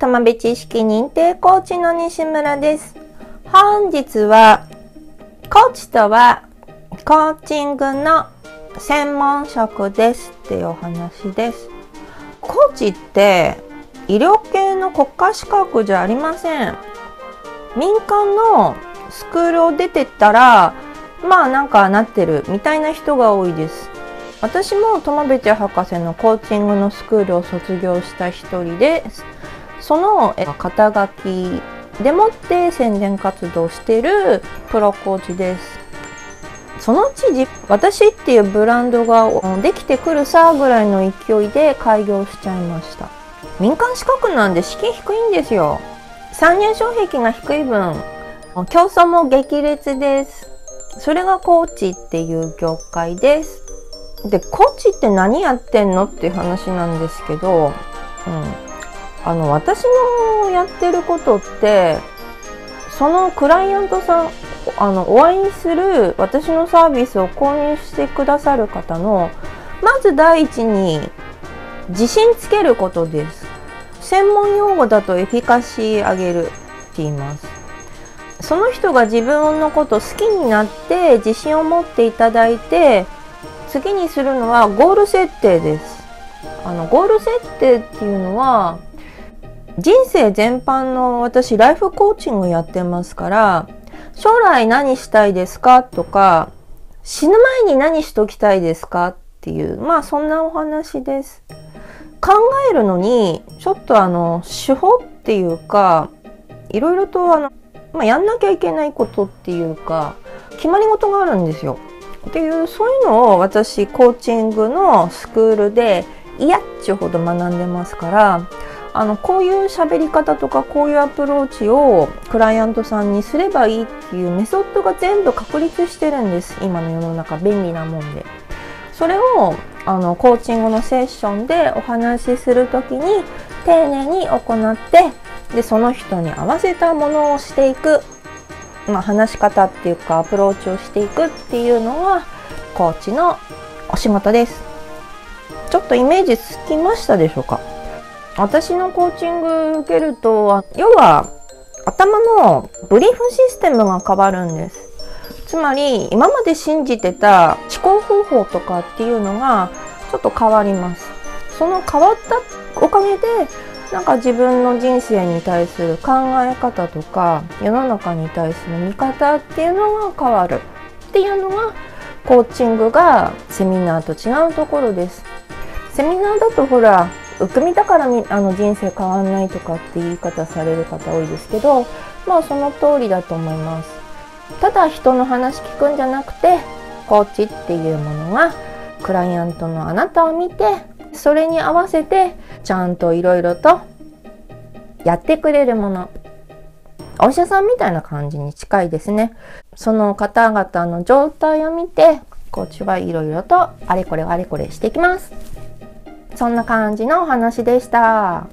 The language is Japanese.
玉部知識認定コーチの西村です。本日はコーチとはコーチングの専門職ですっていうお話です。コーチって医療系の国家資格じゃありません。民間のスクールを出てったらまあなんかなってるみたいな人が多いです。私も玉部知博士のコーチングのスクールを卒業した一人です。その肩書きでもって宣伝活動してるプロコーチです。そのうち私っていうブランドができてくるさぐらいの勢いで開業しちゃいました。民間資格なんで資金低いんですよ。参入障壁が低い分、競争も激烈です。それがコーチっていう業界です。で、コーチって何やってんのっていう話なんですけど、私のやってることってそのクライアントさんお会いする私のサービスを購入してくださる方のまず第一に自信つけることです。専門用語だとエフィカシー上げるって言います。その人が自分のこと好きになって自信を持っていただいて、次にするのはゴール設定です。ゴール設定っていうのは人生全般の、私ライフコーチングやってますから、将来何したいですかとか、死ぬ前に何しときたいですかっていう、まあそんなお話です。考えるのにちょっと手法っていうか、いろいろとやんなきゃいけないことっていうか決まり事があるんですよっていう、そういうのを私コーチングのスクールで嫌っちゅうほど学んでますから、こういう喋り方とかこういうアプローチをクライアントさんにすればいいっていうメソッドが全部確立してるんです。今の世の中便利なもんで。それをコーチングのセッションでお話しするときに丁寧に行って、でその人に合わせたものをしていく、話し方っていうかアプローチをしていくっていうのがコーチのお仕事です。ちょっとイメージつきましたでしょうか。私のコーチング受けると、要は頭のブリーフシステムが変わるんです。つまり今まで信じてた思考方法とかっていうのがちょっと変わります。その変わったおかげで、なんか自分の人生に対する考え方とか世の中に対する見方っていうのが変わるっていうのがコーチングがセミナーと違うところです。セミナーだとほら受け身だから人生変わんないとかって言い方される方多いですけど、まあその通りだと思います。ただ人の話聞くんじゃなくて、コーチっていうものがクライアントのあなたを見て、それに合わせてちゃんといろいろとやってくれるもの。お医者さんみたいな感じに近いですね。その方々の状態を見てコーチはいろいろとあれこれしていきます。そんな感じのお話でした。